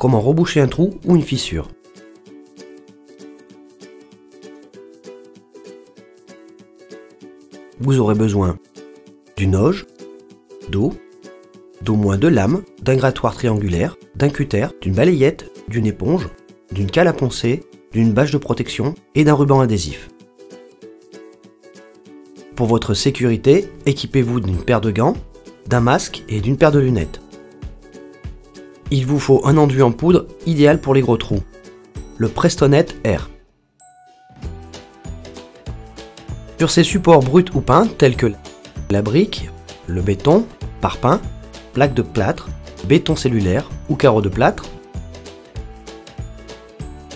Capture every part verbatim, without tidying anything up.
comment reboucher un trou ou une fissure. Vous aurez besoin d'une auge, d'eau, d'au moins deux lames, d'un grattoir triangulaire, d'un cutter, d'une balayette, d'une éponge, d'une cale à poncer, d'une bâche de protection et d'un ruban adhésif. Pour votre sécurité, équipez-vous d'une paire de gants, d'un masque et d'une paire de lunettes. Il vous faut un enduit en poudre idéal pour les gros trous, le Prestonett R. Sur ces supports bruts ou peints tels que la brique, le béton, parpaing, plaque de plâtre, béton cellulaire ou carreau de plâtre.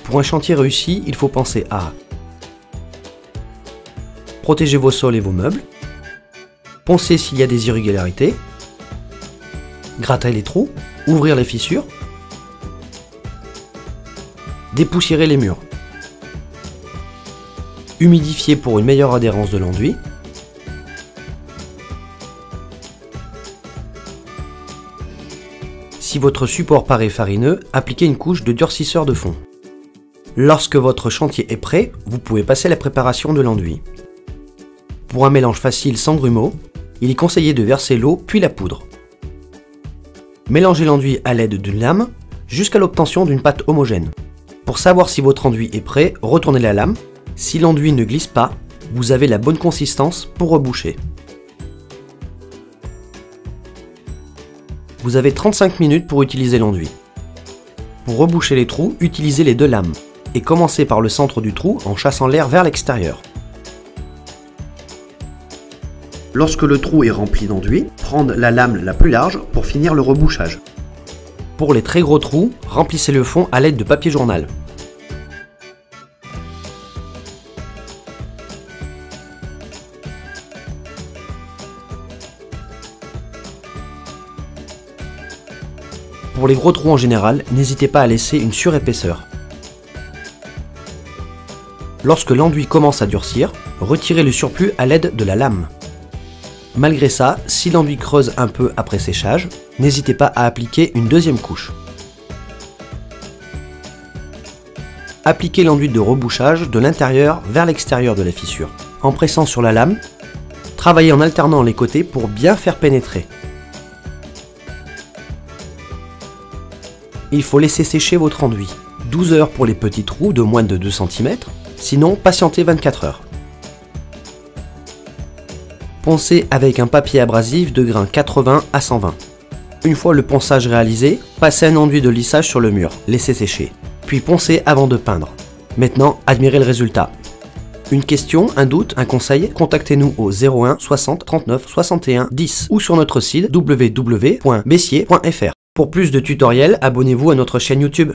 Pour un chantier réussi, il faut penser à protéger vos sols et vos meubles, poncer s'il y a des irrégularités, gratter les trous, ouvrir les fissures, dépoussiérer les murs, humidifier pour une meilleure adhérence de l'enduit, si votre support paraît farineux, appliquez une couche de durcisseur de fond. Lorsque votre chantier est prêt, vous pouvez passer à la préparation de l'enduit. Pour un mélange facile sans grumeaux, il est conseillé de verser l'eau puis la poudre. Mélangez l'enduit à l'aide d'une lame jusqu'à l'obtention d'une pâte homogène. Pour savoir si votre enduit est prêt, retournez la lame. Si l'enduit ne glisse pas, vous avez la bonne consistance pour reboucher. Vous avez trente-cinq minutes pour utiliser l'enduit. Pour reboucher les trous, utilisez les deux lames et commencez par le centre du trou en chassant l'air vers l'extérieur. Lorsque le trou est rempli d'enduit, prendre la lame la plus large pour finir le rebouchage. Pour les très gros trous, remplissez le fond à l'aide de papier journal. Pour les gros trous en général, n'hésitez pas à laisser une surépaisseur. Lorsque l'enduit commence à durcir, retirez le surplus à l'aide de la lame. Malgré ça, si l'enduit creuse un peu après séchage, n'hésitez pas à appliquer une deuxième couche. Appliquez l'enduit de rebouchage de l'intérieur vers l'extérieur de la fissure. En pressant sur la lame, travaillez en alternant les côtés pour bien faire pénétrer. Il faut laisser sécher votre enduit. douze heures pour les petits trous de moins de deux centimètres, sinon patientez vingt-quatre heures. Poncez avec un papier abrasif de grains quatre-vingts à cent vingt. Une fois le ponçage réalisé, passez un enduit de lissage sur le mur, laissez sécher, puis poncez avant de peindre. Maintenant, admirez le résultat. Une question, un doute, un conseil, contactez-nous au zéro un soixante trente-neuf soixante et un dix ou sur notre site w w w point bessier point f r. Pour plus de tutoriels, abonnez-vous à notre chaîne YouTube.